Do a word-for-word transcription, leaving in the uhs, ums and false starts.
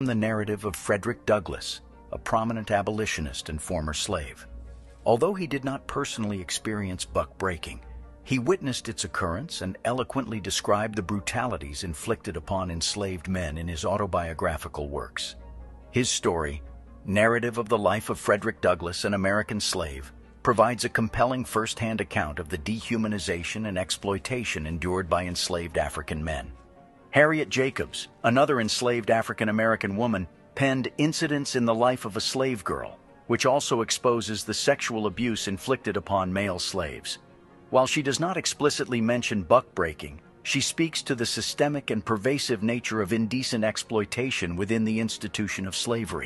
The narrative of Frederick Douglass, a prominent abolitionist and former slave. Although he did not personally experience buck breaking, he witnessed its occurrence and eloquently described the brutalities inflicted upon enslaved men in his autobiographical works. His story, Narrative of the Life of Frederick Douglass, an American Slave, provides a compelling first-hand account of the dehumanization and exploitation endured by enslaved African men. Harriet Jacobs, another enslaved African-American woman, penned Incidents in the Life of a Slave Girl, which also exposes the sexual abuse inflicted upon male slaves. While she does not explicitly mention buck-breaking, she speaks to the systemic and pervasive nature of indecent exploitation within the institution of slavery.